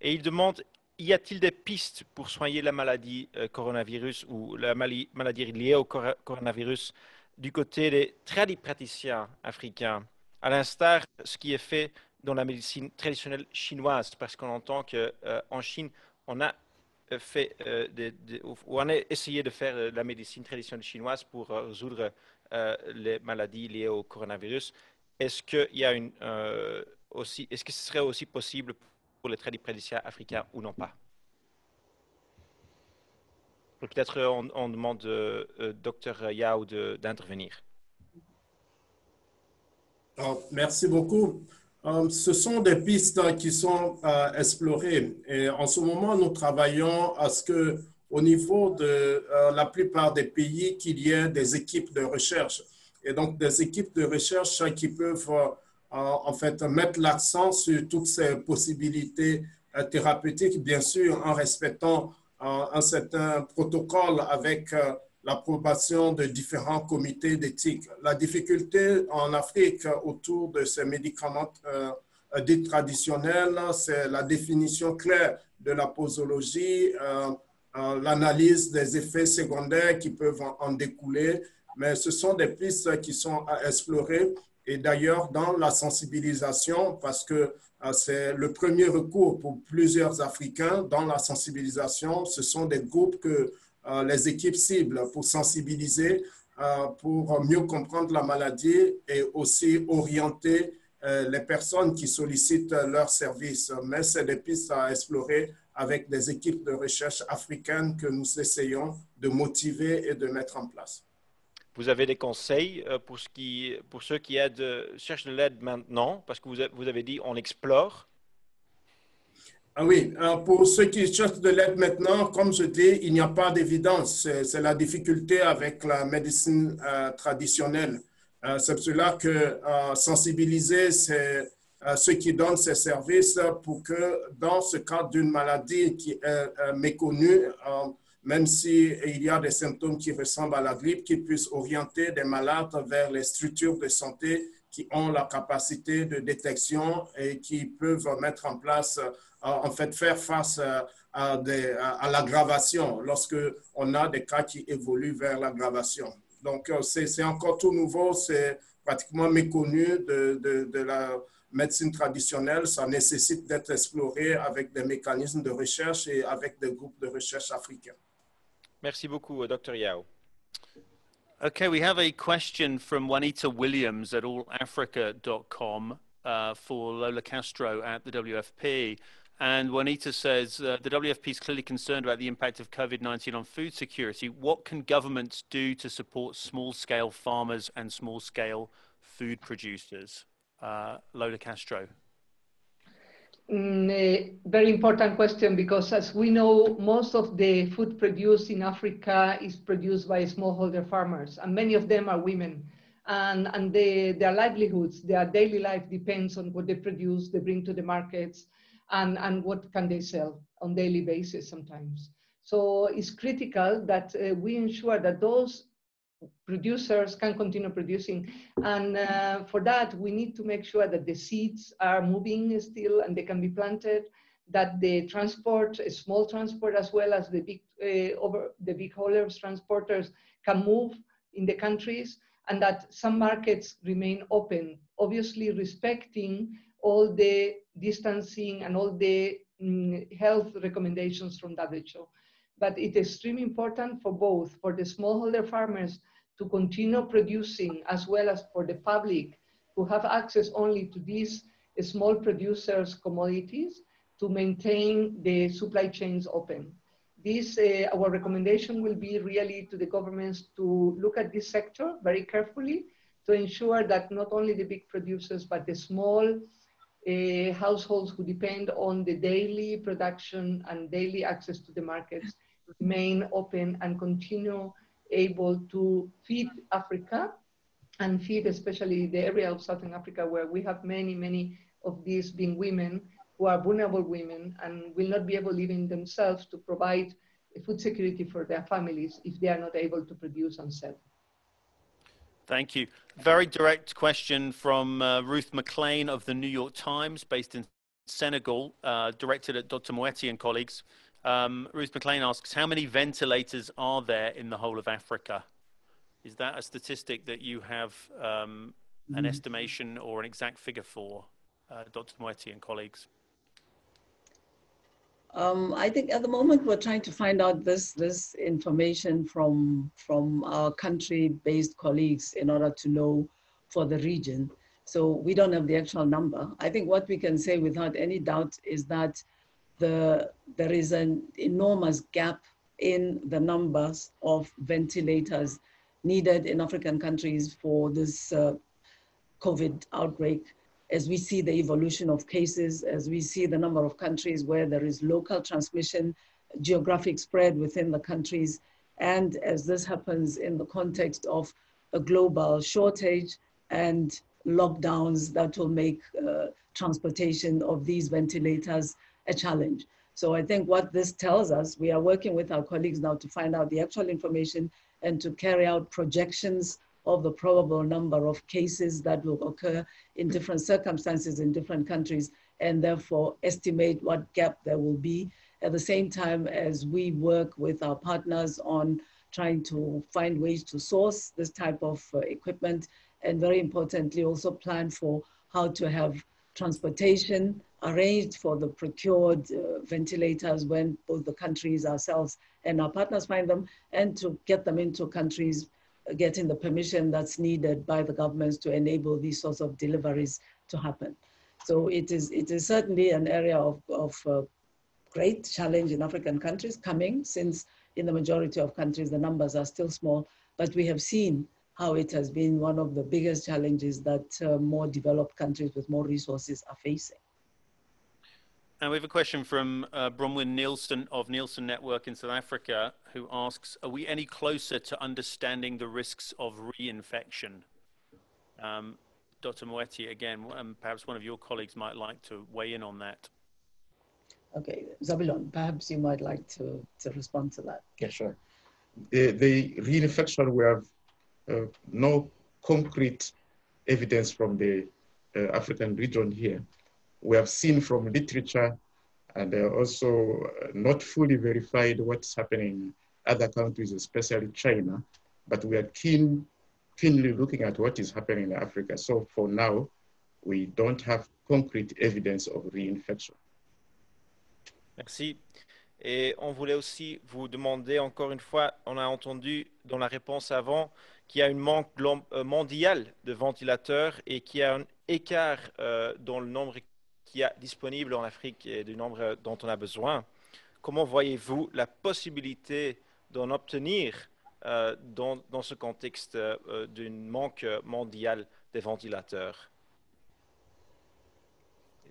Et il demande, y a-t-il des pistes pour soigner la maladie euh, coronavirus ou la maladie, maladie liée au cor coronavirus du côté des tradipraticiens africains, à l'instar de ce qui est fait dans la médecine traditionnelle chinoise, parce qu'on entend qu'en euh, Chine, on a fait, euh, de, de, ou on a essayé de faire de la médecine traditionnelle chinoise pour euh, résoudre euh, les maladies liées au coronavirus. Est-ce que il y a une euh, aussi, est-ce que ce serait aussi possible pour les tradipraticiens africains ou non pas? Peut-être on, on demande euh, euh, Docteur Yao d'intervenir. Merci beaucoup. Um, ce sont des pistes qui sont uh, explorées et en ce moment nous travaillons à ce que au niveau de uh, la plupart des pays qu'il y ait des équipes de recherche et donc des équipes de recherche qui peuvent uh, uh, en fait mettre l'accent sur toutes ces possibilités uh, thérapeutiques, bien sûr en respectant uh, un certain protocole avec uh, l'approbation de différents comités d'éthique. La difficulté en Afrique autour de ces médicaments euh, dits traditionnels, c'est la définition claire de la posologie, euh, euh, l'analyse des effets secondaires qui peuvent en, en découler, mais ce sont des pistes qui sont à explorer et d'ailleurs dans la sensibilisation, parce que euh, c'est le premier recours pour plusieurs Africains dans la sensibilisation, ce sont des groupes que les équipes cibles pour sensibiliser, pour mieux comprendre la maladie et aussi orienter les personnes qui sollicitent leurs services. Mais c'est des pistes à explorer avec des équipes de recherche africaines que nous essayons de motiver et de mettre en place. Vous avez des conseils pour, ce qui, pour ceux qui aident, cherchent de l'aide maintenant, parce que vous avez dit on explore. Ah oui, pour ceux qui cherchent de l'aide maintenant, comme je dis, il n'y a pas d'évidence. C'est la difficulté avec la médecine euh, traditionnelle. Euh, c'est pour cela que euh, sensibiliser euh, ceux qui donnent ces services pour que dans ce cas d'une maladie qui est euh, méconnue, euh, même s'il y a des symptômes qui ressemblent à la grippe, qu'ils puissent orienter des malades vers les structures de santé qui ont la capacité de détection et qui peuvent mettre en place, en fait, faire face à, des, à l'aggravation lorsque on a des cas qui évoluent vers l'aggravation. Donc, c'est encore tout nouveau, c'est pratiquement méconnu de, de, de la médecine traditionnelle. Ça nécessite d'être exploré avec des mécanismes de recherche et avec des groupes de recherche africains. Merci beaucoup, Docteur Yao. Okay, we have a question from Juanita Williams at all africa dot com uh, for Lola Castro at the W F P. And Juanita says, uh, the W F P is clearly concerned about the impact of COVID nineteen on food security. What can governments do to support small-scale farmers and small-scale food producers? Uh, Lola Castro. Mm, a very important question, because as we know, most of the food produced in Africa is produced by smallholder farmers, and many of them are women, and, and they, their livelihoods, their daily life depends on what they produce, they bring to the markets, and, and what can they sell on a daily basis sometimes. So it's critical that uh, we ensure that those producers can continue producing, and uh, for that we need to make sure that the seeds are moving still and they can be planted, that the transport, small transport as well as the big uh, over the big haulers, transporters can move in the countries, and that some markets remain open, obviously respecting all the distancing and all the mm, health recommendations from W H O. But it is extremely important for both, for the smallholder farmers to continue producing, as well as for the public to have access only to these small producers' commodities to maintain the supply chains open. This, uh, our recommendation will be really to the governments to look at this sector very carefully to ensure that not only the big producers, but the small uh, households who depend on the daily production and daily access to the markets remain open and continue able to feed Africa, and feed especially the area of Southern Africa, where we have many, many of these being women who are vulnerable women and will not be able even themselves to provide food security for their families if they are not able to produce and sell. Thank you. Very direct question from uh, Ruth McLean of the New York Times, based in Senegal, uh, directed at Doctor Moeti and colleagues. Um, Ruth McLean asks, how many ventilators are there in the whole of Africa? Is that a statistic that you have um, an mm-hmm. estimation or an exact figure for, uh, Doctor Moeti and colleagues? Um, I think at the moment we're trying to find out this this information from from our country-based colleagues in order to know for the region. So we don't have the actual number. I think what we can say without any doubt is that the there is an enormous gap in the numbers of ventilators needed in African countries for this uh, COVID outbreak. As we see the evolution of cases, as we see the number of countries where there is local transmission, geographic spread within the countries, and as this happens in the context of a global shortage and lockdowns that will make uh, transportation of these ventilators a challenge. So I think what this tells us, we are working with our colleagues now to find out the actual information and to carry out projections of the probable number of cases that will occur in different circumstances in different countries, and therefore estimate what gap there will be, at the same time as we work with our partners on trying to find ways to source this type of uh, equipment, and very importantly also plan for how to have transportation arranged for the procured uh, ventilators when both the countries, ourselves and our partners find them, and to get them into countries, getting the permission that's needed by the governments to enable these sorts of deliveries to happen. So it is, it is certainly an area of, of uh, great challenge in African countries coming, since in the majority of countries, the numbers are still small, but we have seen how it has been one of the biggest challenges that uh, more developed countries with more resources are facing. And we have a question from uh, Bronwyn Nielsen of Nielsen Network in South Africa, who asks, are we any closer to understanding the risks of reinfection? Um, Doctor Moeti, again, um, perhaps one of your colleagues might like to weigh in on that. Okay, Zabilon, perhaps you might like to, to respond to that. Yeah, sure. The, the reinfection, we have uh, no concrete evidence from the uh, African region here. We have seen from literature, and also not fully verified what's happening in other countries, especially China, but we are keen, keenly looking at what is happening in Africa. So for now, we don't have concrete evidence of reinfection. Merci. Et on voulait aussi vous demander, encore une fois, on a entendu dans la réponse avant qu'il y a une manque mondiale de ventilateurs et qu'il y a un écart euh, dans le nombre qui est disponible en Afrique et du nombre dont on a besoin. Comment voyez-vous la possibilité d'en obtenir euh, dans, dans ce contexte euh, d'un manque mondial des ventilateurs?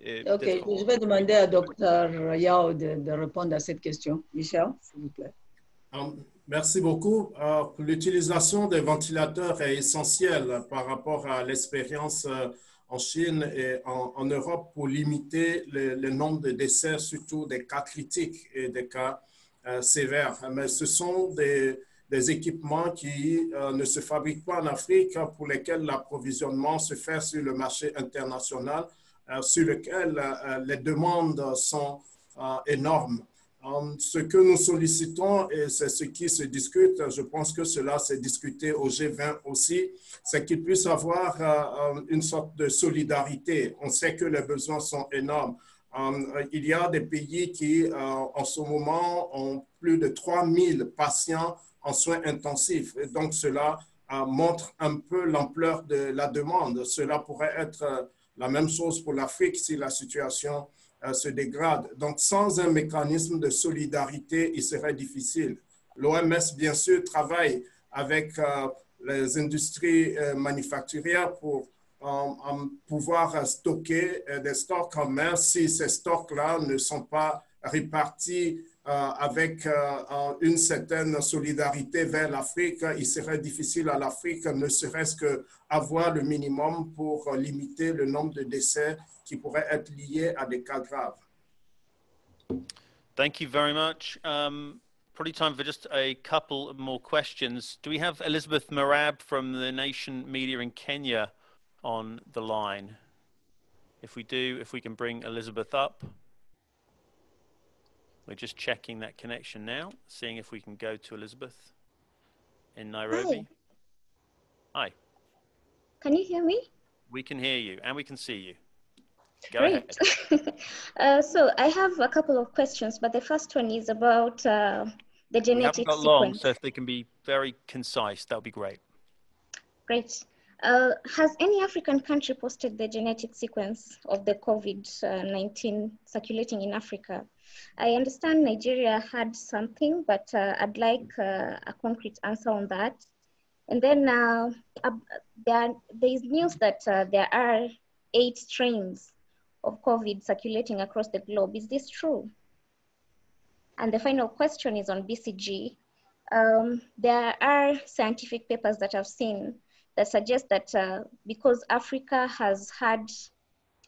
Et ok, on... je vais demander à Docteur Yao de, de répondre à cette question. Michel, s'il vous plaît. Um, merci beaucoup. Uh, l'utilisation des ventilateurs est essentielle par rapport à l'expérience uh, en Chine et en, en Europe pour limiter le, le nombre de décès, surtout des cas critiques et des cas euh, sévères. Mais ce sont des, des équipements qui euh, ne se fabriquent pas en Afrique, pour lesquels l'approvisionnement se fait sur le marché international, euh, sur lequel euh, les demandes sont euh, énormes. Um, ce que nous sollicitons, et c'est ce qui se discute, je pense que cela s'est discuté au G vingt aussi, c'est qu'il puisse avoir uh, une sorte de solidarité. On sait que les besoins sont énormes. Um, il y a des pays qui, uh, en ce moment, ont plus de trois mille patients en soins intensifs. Et donc, cela uh, montre un peu l'ampleur de la demande. Cela pourrait être uh, la même chose pour l'Afrique si la situation se dégrade. Donc, sans un mécanisme de solidarité, il serait difficile. L'O M S, bien sûr, travaille avec euh, les industries euh, manufacturières pour euh, pouvoir stocker euh, des stocks en main si ces stocks-là ne sont pas répartis euh, avec euh, une certaine solidarité vers l'Afrique. Il serait difficile à l'Afrique, ne serait-ce qu'avoir le minimum pour limiter le nombre de décès qui pourraient être liés à des cas graves. Thank you very much. Um, probably time for just a couple more questions. Do we have Elizabeth Marab from the Nation Media in Kenya on the line? If we do, if we can bring Elizabeth up. We're just checking that connection now, seeing if we can go to Elizabeth in Nairobi. Hi. Hi. Can you hear me? We can hear you and we can see you. Go Great. uh, so I have a couple of questions, but the first one is about uh, the genetic we haven't got sequence. Long, so if they can be very concise, that would be great. Great. Uh, has any African country posted the genetic sequence of the COVID nineteen circulating in Africa? I understand Nigeria had something, but uh, I'd like uh, a concrete answer on that. And then uh, uh, there, there is news that uh, there are eight strains of COVID circulating across the globe. Is this true? And the final question is on B C G. Um, there are scientific papers that I've seen that suggest that uh, because Africa has had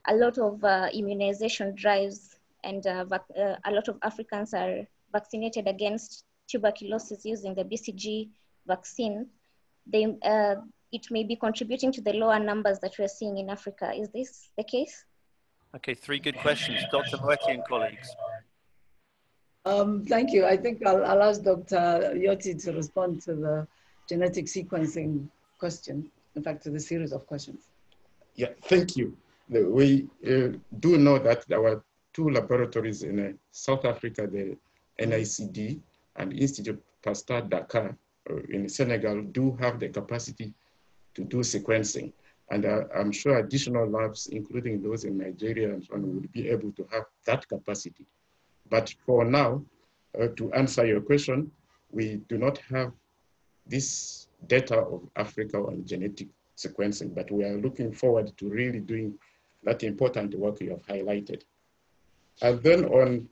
a lot of uh, immunization drives and uh, uh, a lot of Africans are vaccinated against tuberculosis using the B C G vaccine, they, uh, it may be contributing to the lower numbers that we're seeing in Africa. Is this the case? Okay, three good questions. Doctor Moeti and colleagues. Um, thank you. I think I'll, I'll ask Doctor Yoti to respond to the genetic sequencing question, in fact, to the series of questions. Yeah, thank you. We uh, do know that there were two laboratories in uh, South Africa, the N I C D and Institute Pasteur Dakar uh, in Senegal, do have the capacity to do sequencing. And uh, I'm sure additional labs, including those in Nigeria and so on, would be able to have that capacity. But for now, uh, to answer your question, we do not have this data of Africa on genetic sequencing, but we are looking forward to really doing that important work you have highlighted. And then on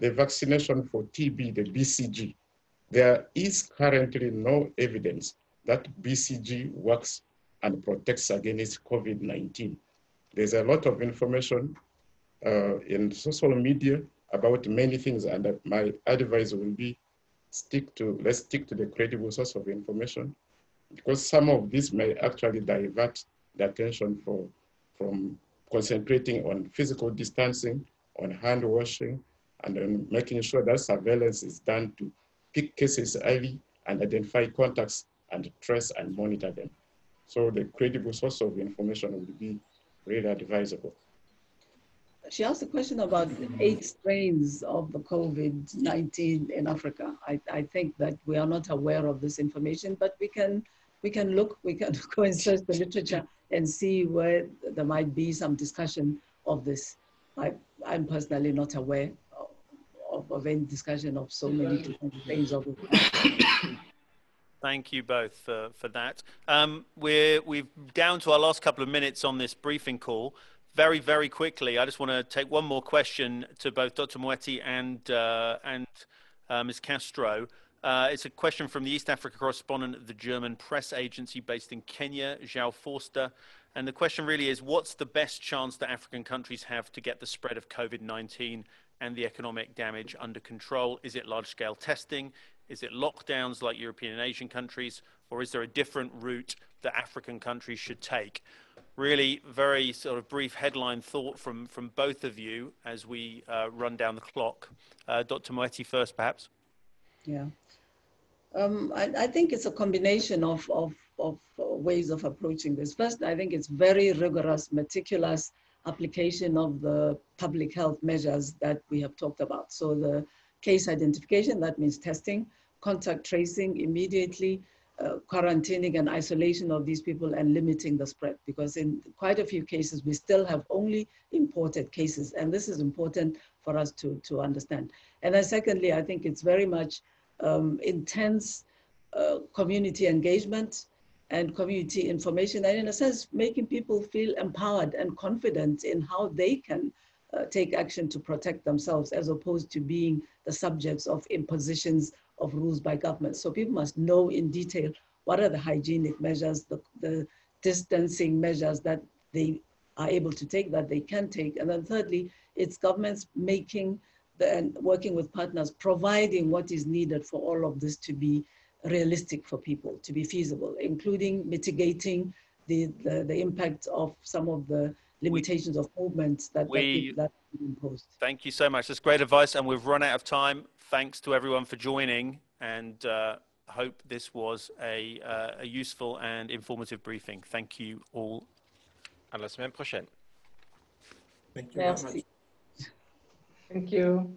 the vaccination for T B, the B C G, there is currently no evidence that B C G works and protects against COVID nineteen. There's a lot of information uh, in social media about many things, and my advice will be stick to, let's stick to the credible source of information, because some of this may actually divert the attention for, from concentrating on physical distancing, on hand washing, and on making sure that surveillance is done to pick cases early and identify contacts and trace and monitor them. So the credible source of information would be really advisable. She asked a question about eight strains of the COVID nineteen in Africa. I, I think that we are not aware of this information, but we can, we can look, we can go and search the literature and see where there might be some discussion of this. I, I'm personally not aware of, of any discussion of so many different strains of it. Thank you both uh, for that. Um, we're we've down to our last couple of minutes on this briefing call. Very, very quickly, I just want to take one more question to both Doctor Moeti and, uh, and uh, Miz Castro. Uh, it's a question from the East Africa correspondent of the German press agency based in Kenya, Yao. And the question really is, what's the best chance that African countries have to get the spread of COVID nineteen and the economic damage under control? Is it large-scale testing? Is it lockdowns like European and Asian countries, or is there a different route that African countries should take? Really very sort of brief headline thought from, from both of you as we uh, run down the clock. Uh, Doctor Moeti first, perhaps. Yeah, um, I, I think it's a combination of, of, of ways of approaching this. First, I think it's very rigorous, meticulous application of the public health measures that we have talked about. So the case identification, that means testing, contact tracing immediately, uh, quarantining and isolation of these people, and limiting the spread, because in quite a few cases, we still have only imported cases. And this is important for us to, to understand. And then secondly, I think it's very much um, intense uh, community engagement and community information, and in a sense, making people feel empowered and confident in how they can uh, take action to protect themselves, as opposed to being the subjects of impositions of rules by government. So people must know in detail what are the hygienic measures, the, the distancing measures that they are able to take, that they can take. And then thirdly, it's governments making the, and working with partners, providing what is needed for all of this to be realistic for people, to be feasible, including mitigating the, the, the impact of some of the limitations we, of movements that we that, that imposed. Thank you so much. That's great advice, and we've run out of time. Thanks to everyone for joining, and uh, hope this was a, uh, a useful and informative briefing. Thank you all. À la semaine prochaine. Thank you Merci. Very much. Thank you.